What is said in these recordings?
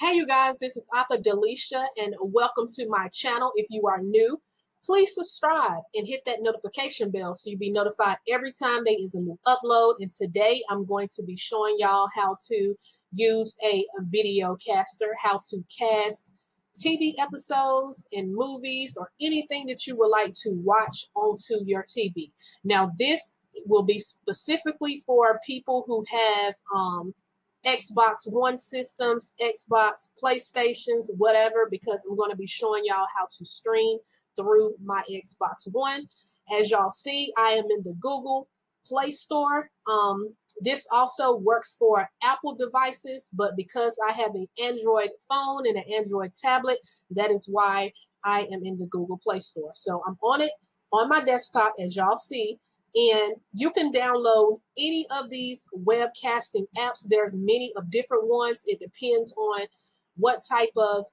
Hey you guys, this is Author Delisha and welcome to my channel. If you are new, please subscribe and hit that notification bell so you'll be notified every time there is a new upload. And today I'm going to be showing y'all how to use a video caster, how to cast TV episodes and movies or anything that you would like to watch onto your TV. Now this will be specifically for people who have Xbox One systems, Xbox, PlayStations, whatever, because I'm going to be showing y'all how to stream through my Xbox One. As y'all see, I am in the Google Play Store. This also works for Apple devices, but because I have an Android phone and an Android tablet, that is why I am in the Google Play Store. So I'm on it on my desktop, as y'all see. And you can download any of these webcasting apps. There's many of different ones. It depends on what type of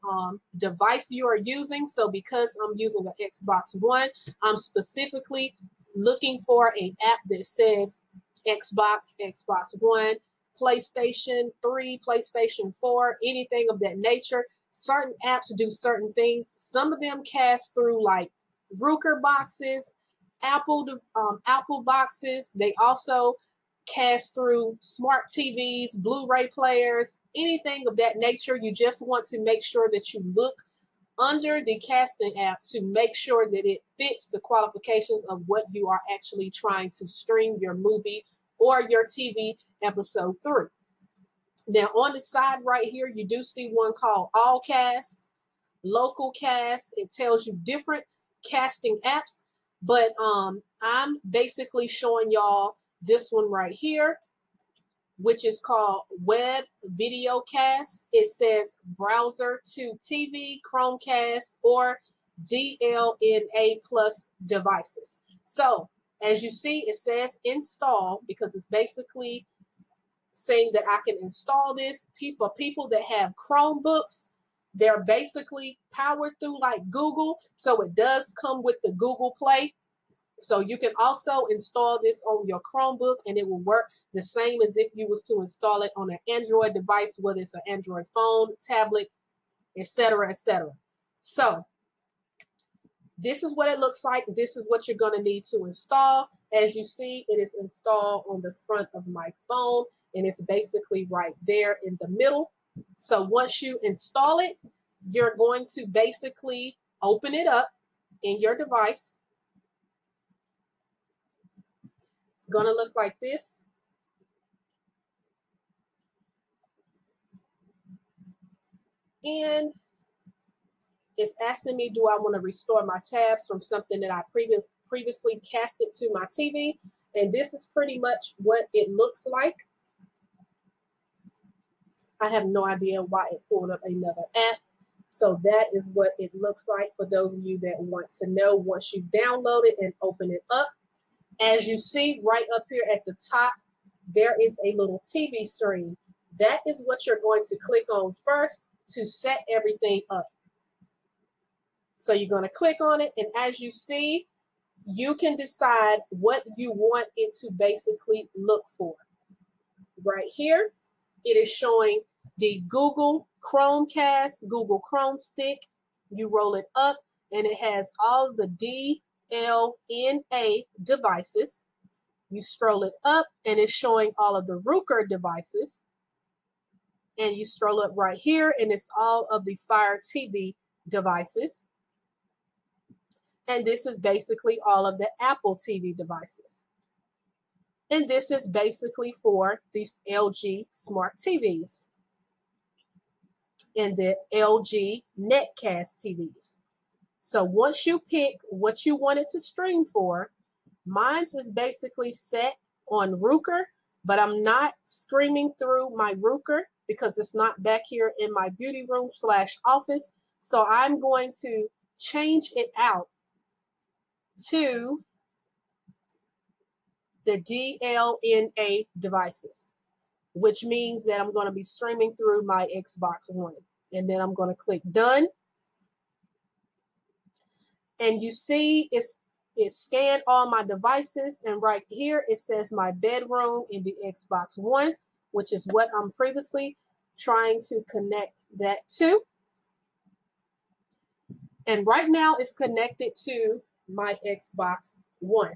device you are using. So because I'm using an Xbox One, I'm specifically looking for an app that says Xbox, Xbox One, PlayStation 3, PlayStation 4, anything of that nature. Certain apps do certain things. Some of them cast through like Roku boxes, Apple boxes. They also cast through smart TVs, Blu-ray players, anything of that nature. You just want to make sure that you look under the casting app to make sure that it fits the qualifications of what you are actually trying to stream your movie or your TV episode through. Now on the side right here, you do see one called All Cast, Local Cast. It tells you different casting apps. But I'm basically showing y'all this one right here, which is called Web Video Cast. It says browser to TV, Chromecast, or DLNA plus devices. So as you see, it says install because it's basically saying that I can install this. For people that have Chromebooks, they're basically powered through like Google. So it does come with the Google Play. So you can also install this on your Chromebook and it will work the same as if you was to install it on an Android device, whether it's an Android phone, tablet, etc., etc. So this is what it looks like. This is what you're going to need to install. As you see, it is installed on the front of my phone and it's basically right there in the middle. So once you install it, you're going to basically open it up in your device. It's going to look like this. And it's asking me, do I want to restore my tabs from something that I previously casted to my TV? And this is pretty much what it looks like. I have no idea why it pulled up another app. So that is what it looks like for those of you that want to know once you download it and open it up. As you see right up here at the top, there is a little TV screen. That is what you're going to click on first to set everything up. So you're going to click on it, and as you see, you can decide what you want it to basically look for. Right here, it is showing the Google Chromecast, Google Chrome Stick. You roll it up and it has all the DLNA devices. You scroll it up and it's showing all of the Roku devices. And you scroll up right here and it's all of the Fire TV devices. And this is basically all of the Apple TV devices. And this is basically for these LG smart TVs and the LG Netcast TVs. So once you pick what you want it to stream for, mine's is basically set on Roku, but I'm not streaming through my Roku because it's not back here in my beauty room / office. So I'm going to change it out to the DLNA devices, which means that I'm going to be streaming through my Xbox One. And then I'm going to click done. And you see it scanned all my devices. And right here, it says my bedroom in the Xbox One, which is what I'm previously trying to connect that to. And right now it's connected to my Xbox One.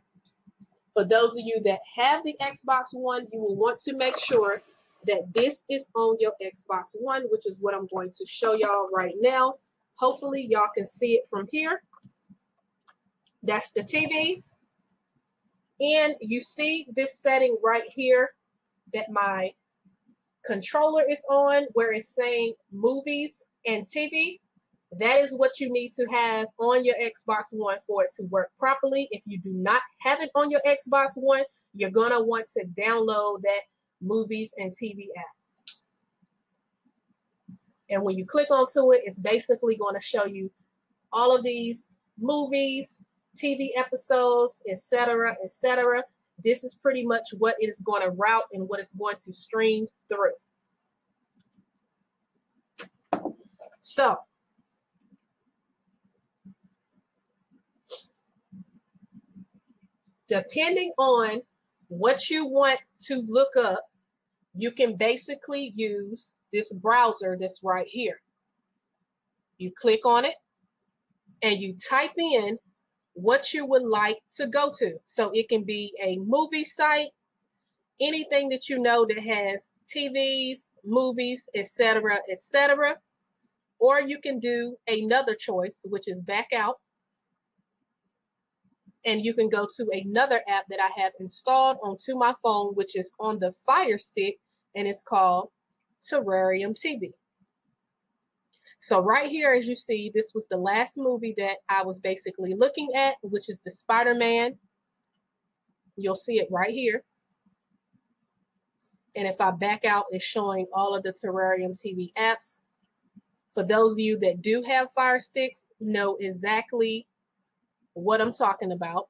For those of you that have the Xbox One, you will want to make sure that this is on your Xbox One, which is what I'm going to show y'all right now. Hopefully y'all can see it from here. That's the TV. And you see this setting right here that my controller is on, where it's saying movies and TV. That is what you need to have on your Xbox One for it to work properly. If you do not have it on your Xbox One, you're going to want to download that movies and TV app. And when you click onto it, it's basically going to show you all of these movies, TV episodes, etc., etc. This is pretty much what it is going to route and what it's going to stream through. So depending on what you want to look up, you can basically use this browser that's right here. You click on it and you type in what you would like to go to. So it can be a movie site, anything that you know that has TVs, movies, etc., etc. Or you can do another choice, which is back out. And you can go to another app that I have installed onto my phone, which is on the Fire Stick, and it's called Terrarium TV. So right here, as you see, this was the last movie that I was basically looking at, which is the Spider Man. You'll see it right here. And if I back out, it's showing all of the Terrarium TV apps. For those of you that do have Fire Sticks, know exactly what I'm talking about.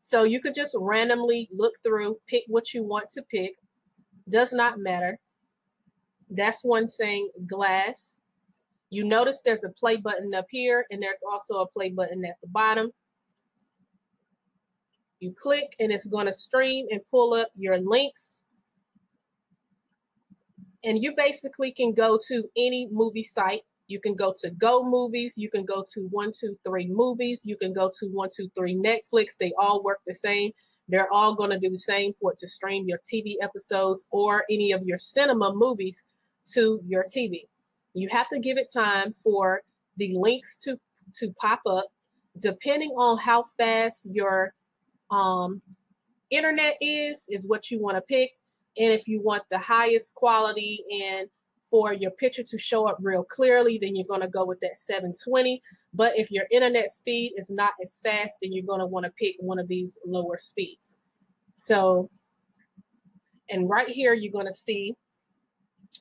So you could just randomly look through, pick what you want to pick. Does not matter. That's one thing. Glass. You notice there's a play button up here, and there's also a play button at the bottom. You click and it's going to stream and pull up your links. And you basically can go to any movie site. You can go to Go Movies. You can go to 123 Movies. You can go to 123 Netflix. They all work the same. They're all going to do the same for it to stream your TV episodes or any of your cinema movies to your TV. You have to give it time for the links to pop up. Depending on how fast your internet is what you want to pick. And if you want the highest quality and for your picture to show up real clearly, then you're going to go with that 720. But if your internet speed is not as fast, then you're going to want to pick one of these lower speeds. So, and right here, you're going to see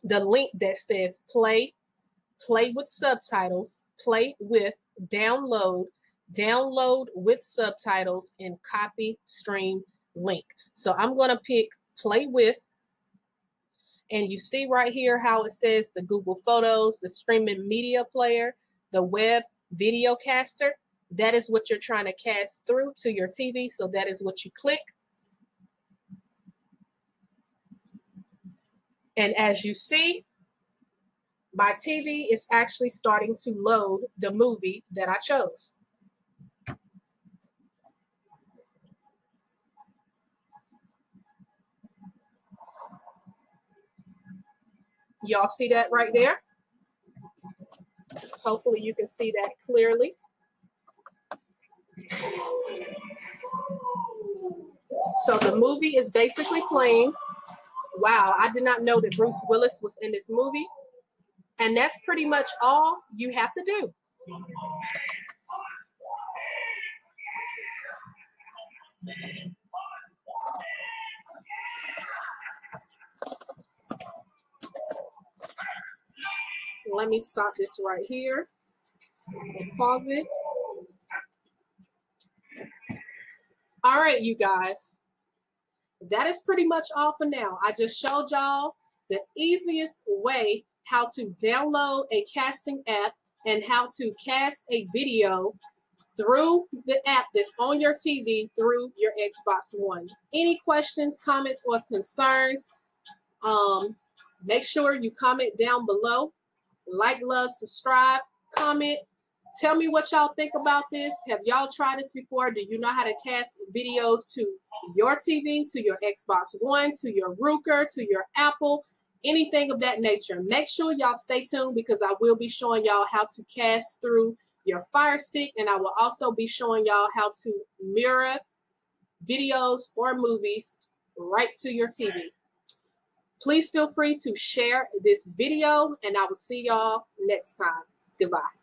the link that says play, play with subtitles, play with, download, download with subtitles, and copy stream link. So I'm going to pick play with. And you see right here how it says the Google Photos, the streaming media player, the Web Video Caster. That is what you're trying to cast through to your TV. So that is what you click. And as you see, my TV is actually starting to load the movie that I chose. Y'all see that right there? Hopefully you can see that clearly. So the movie is basically playing. Wow, I did not know that Bruce Willis was in this movie. And that's pretty much all you have to do. Let me stop this right here and pause it. All right, you guys, that is pretty much all for now. I just showed y'all the easiest way how to download a casting app and how to cast a video through the app that's on your TV through your Xbox One. Any questions, comments, or concerns, Make sure you comment down below. Like, love, subscribe, comment. Tell me what y'all think about this. Have y'all tried this before? Do you know how to cast videos to your TV, to your Xbox One, to your Roku, to your Apple, anything of that nature? Make sure y'all stay tuned because I will be showing y'all how to cast through your Fire Stick, and I will also be showing y'all how to mirror videos or movies right to your TV. Please feel free to share this video, and I will see y'all next time. Goodbye.